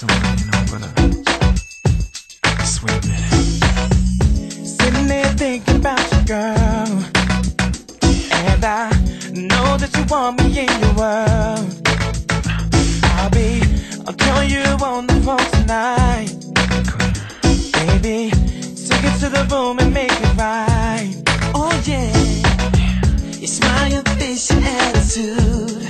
someone you know, but sweet minute. Sitting there thinking about you, girl, and I know that you want me in your world. I'll be, I'll call you on the phone tonight, baby. Take it to the room and make it right. Oh yeah, your smile, face, and attitude.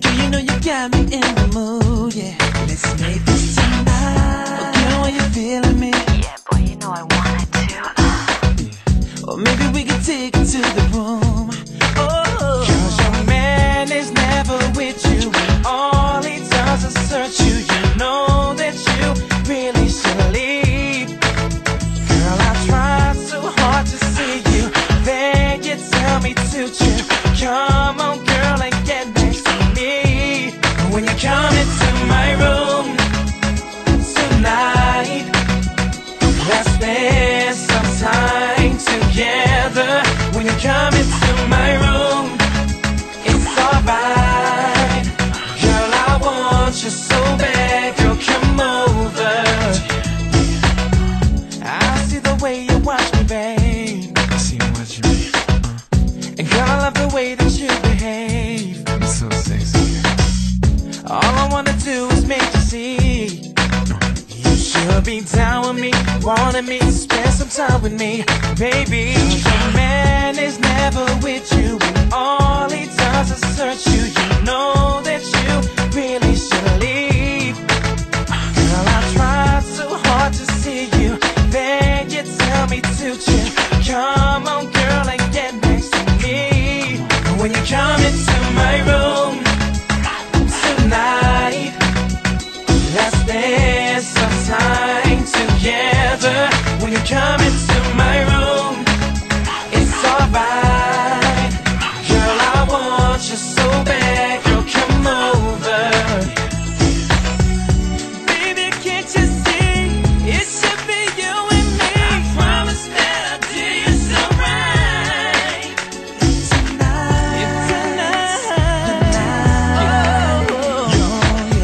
Girl, you know you got me in the mood. Yeah, let's make this tonight. Girl, are you feeling me? Yeah, boy, you know I want it too. Or maybe we could take it to the room. Oh, 'cause your man is never with you, and all he does is search you. You know that you really should leave. Girl, I tried so hard to see you, then you tell me to chill. Come on, girl, and get back to me. When you come into my room tonight, let's spend some time together. When you come into my room, it's alright. Girl, I want you so bad. Girl, come over. I see the way you watch me, babe. I see what you mean. And girl, I love the way that you behave. It's so sexy. All I wanna do is make you see you should be down with me, wanting me to spend some time with me, baby. 'Cause your man is never with you, and all he does is search you. You know that you really should leave. Girl, I tried so hard to see you, then you tell me to chill. Come on, girl, and get next to me. When you come into my room tonight, let's spend some time together. When you come into my room, it's alright. Girl, I want you so bad. Girl, come over. Baby, can't you see? It should be you and me. I promise that I'll do you so right.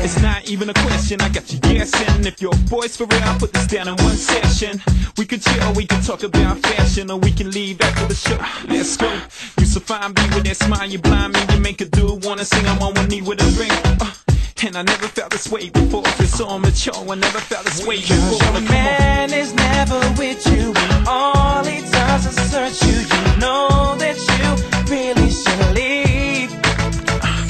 It's not even a question, I got you guessing. If your boy's for real, I'll put this down in one session. We could chill, we could talk about fashion, or we can leave after the show. Let's go. You so fine, be with that smile, you blind me. You make a dude wanna sing, I'm on one knee with a ring. And I never felt this way before. I feel so mature, I never felt this way before. 'Cause your man is never with you, and all he does is search you. You know that you really should leave.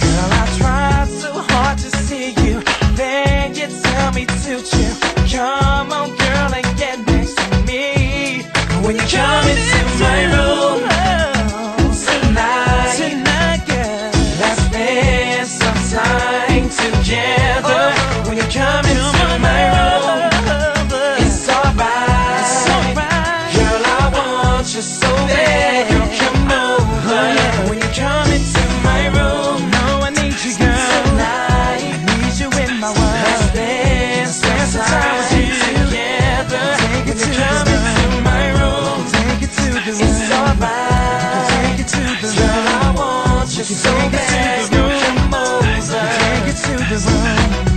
Girl, I tried so hard to see you, then you tell me to chill. Come on, girl, and get next to me. When you come into my room tonight, girl, let's spend some time together. When you come into my room, it's alright. Girl, I want you so bad. Girl, come over. When you come into my room, no, I need you, girl. Tonight, I need you in my world. Let's spend some time together. When you come into my room, it's alright. Girl, I want you so bad. Girl, come over. Take it to the room.